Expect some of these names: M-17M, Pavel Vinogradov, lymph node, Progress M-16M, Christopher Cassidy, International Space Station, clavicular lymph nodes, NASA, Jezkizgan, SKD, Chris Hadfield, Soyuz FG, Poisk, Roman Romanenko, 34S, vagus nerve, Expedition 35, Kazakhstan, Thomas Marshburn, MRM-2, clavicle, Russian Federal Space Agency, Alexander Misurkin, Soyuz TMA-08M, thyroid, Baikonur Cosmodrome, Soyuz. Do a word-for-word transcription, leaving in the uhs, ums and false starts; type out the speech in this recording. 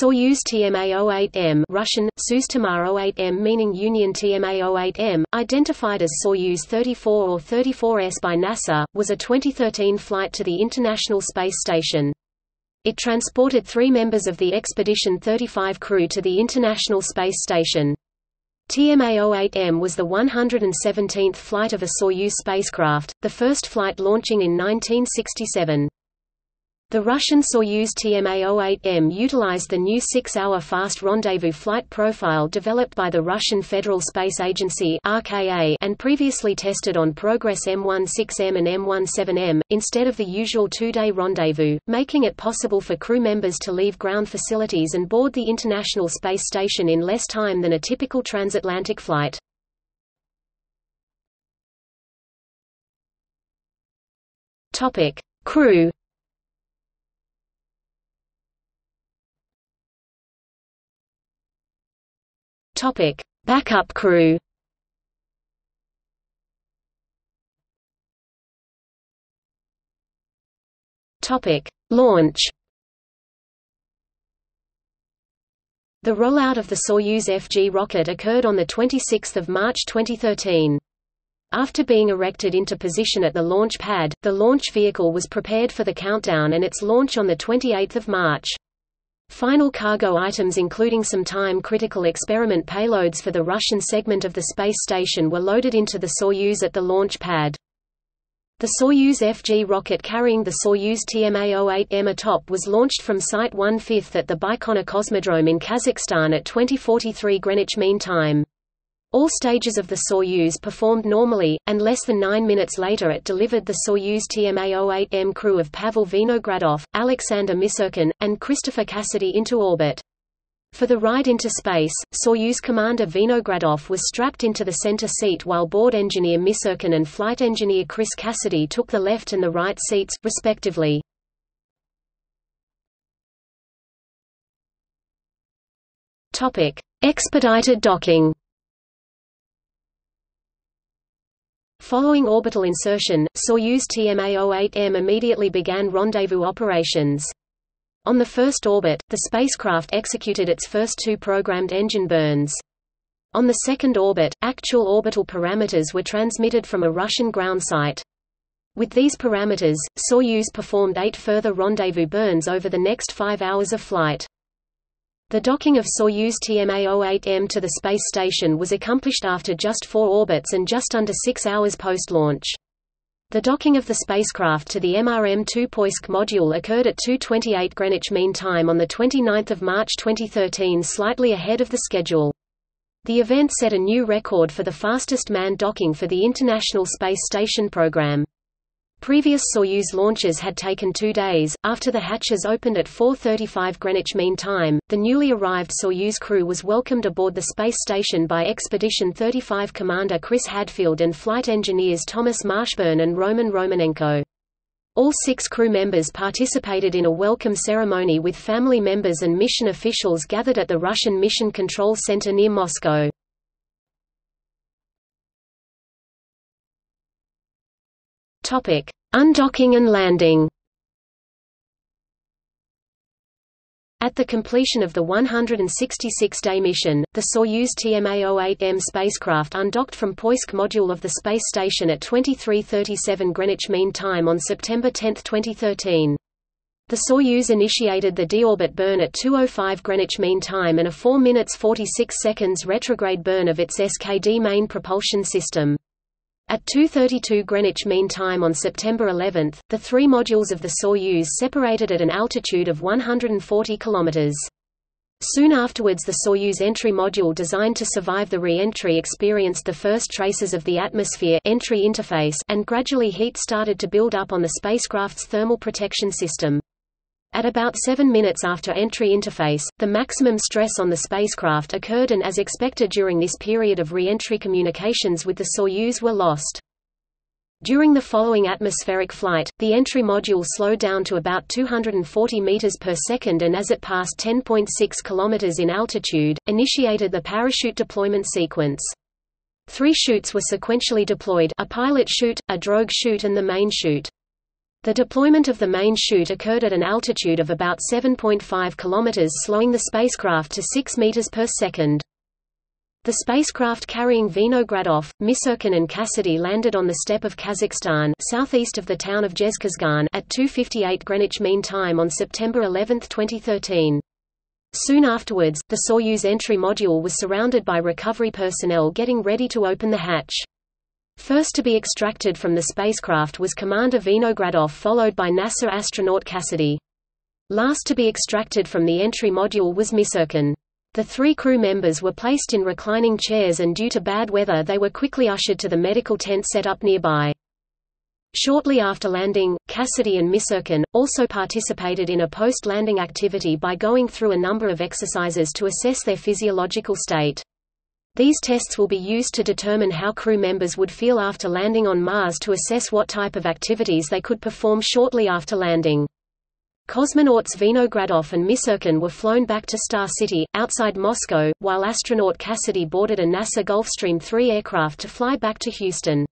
Soyuz T M A zero eight M Russian, Soyuz T M A zero eight M meaning Union T M A zero eight M, identified as Soyuz thirty-four or thirty-four S by NASA, was a twenty thirteen flight to the International Space Station. It transported three members of the Expedition thirty-five crew to the International Space Station. T M A zero eight M was the one hundred seventeenth flight of a Soyuz spacecraft, the first flight launching in nineteen sixty-seven. The Russian Soyuz T M A zero eight M utilized the new six-hour fast rendezvous flight profile developed by the Russian Federal Space Agency and previously tested on Progress M sixteen M and M seventeen M, instead of the usual two-day rendezvous, making it possible for crew members to leave ground facilities and board the International Space Station in less time than a typical transatlantic flight. Crew. Topic: Backup crew. Topic: Launch. The rollout of the Soyuz F G rocket occurred on the twenty-sixth of March twenty thirteen. After being erected into position at the launch pad, the launch vehicle was prepared for the countdown and its launch on the twenty-eighth of March. Final cargo items including some time-critical experiment payloads for the Russian segment of the space station were loaded into the Soyuz at the launch pad. The Soyuz F G rocket carrying the Soyuz T M A zero eight M atop was launched from Site one fifth at the Baikonur Cosmodrome in Kazakhstan at twenty forty-three Greenwich Mean Time. All stages of the Soyuz performed normally, and less than nine minutes later it delivered the Soyuz T M A zero eight M crew of Pavel Vinogradov, Alexander Misurkin, and Christopher Cassidy into orbit. For the ride into space, Soyuz commander Vinogradov was strapped into the center seat while board engineer Misurkin and flight engineer Chris Cassidy took the left and the right seats, respectively. Expedited docking. Following orbital insertion, Soyuz T M A zero eight M immediately began rendezvous operations. On the first orbit, the spacecraft executed its first two programmed engine burns. On the second orbit, actual orbital parameters were transmitted from a Russian ground site. With these parameters, Soyuz performed eight further rendezvous burns over the next five hours of flight. The docking of Soyuz T M A zero eight M to the space station was accomplished after just four orbits and just under six hours post-launch. The docking of the spacecraft to the M R M two Poisk module occurred at two twenty-eight Greenwich Mean Time on twenty-ninth of March twenty thirteen, slightly ahead of the schedule. The event set a new record for the fastest manned docking for the International Space Station program. Previous Soyuz launches had taken two days. After the hatches opened at four thirty-five Greenwich Mean Time, the newly arrived Soyuz crew was welcomed aboard the space station by Expedition thirty-five commander Chris Hadfield and flight engineers Thomas Marshburn and Roman Romanenko. All six crew members participated in a welcome ceremony with family members and mission officials gathered at the Russian Mission Control Center near Moscow. Topic: Undocking and landing. At the completion of the one hundred sixty-six day mission, the Soyuz T M A zero eight M spacecraft undocked from Poisk module of the space station at twenty-three thirty-seven Greenwich Mean Time on September tenth twenty thirteen. The Soyuz initiated the deorbit burn at two oh five Greenwich Mean Time and a four minutes forty-six seconds retrograde burn of its S K D main propulsion system. At two thirty-two Greenwich Mean Time on September eleventh, the three modules of the Soyuz separated at an altitude of one hundred forty kilometers. Soon afterwards, the Soyuz entry module designed to survive the re-entry experienced the first traces of the atmosphere entry interface, and gradually heat started to build up on the spacecraft's thermal protection system. At about seven minutes after entry interface, the maximum stress on the spacecraft occurred, and as expected during this period of re-entry, communications with the Soyuz were lost. During the following atmospheric flight, the entry module slowed down to about two hundred forty meters per second and as it passed ten point six kilometers in altitude, initiated the parachute deployment sequence. Three chutes were sequentially deployed: a pilot chute, a drogue chute and the main chute. The deployment of the main chute occurred at an altitude of about seven point five kilometers, slowing the spacecraft to six meters per second. The spacecraft carrying Vinogradov, Misurkin and Cassidy landed on the steppe of Kazakhstan, southeast of the town of Jezkizgan, at two fifty-eight Greenwich Mean Time on September eleventh twenty thirteen. Soon afterwards, the Soyuz entry module was surrounded by recovery personnel getting ready to open the hatch. First to be extracted from the spacecraft was Commander Vinogradov, followed by NASA astronaut Cassidy. Last to be extracted from the entry module was Misurkin. The three crew members were placed in reclining chairs, and due to bad weather they were quickly ushered to the medical tent set up nearby. Shortly after landing, Cassidy and Misurkin also participated in a post-landing activity by going through a number of exercises to assess their physiological state. These tests will be used to determine how crew members would feel after landing on Mars, to assess what type of activities they could perform shortly after landing. Cosmonauts Vinogradov and Misurkin were flown back to Star City, outside Moscow, while astronaut Cassidy boarded a NASA Gulfstream three aircraft to fly back to Houston.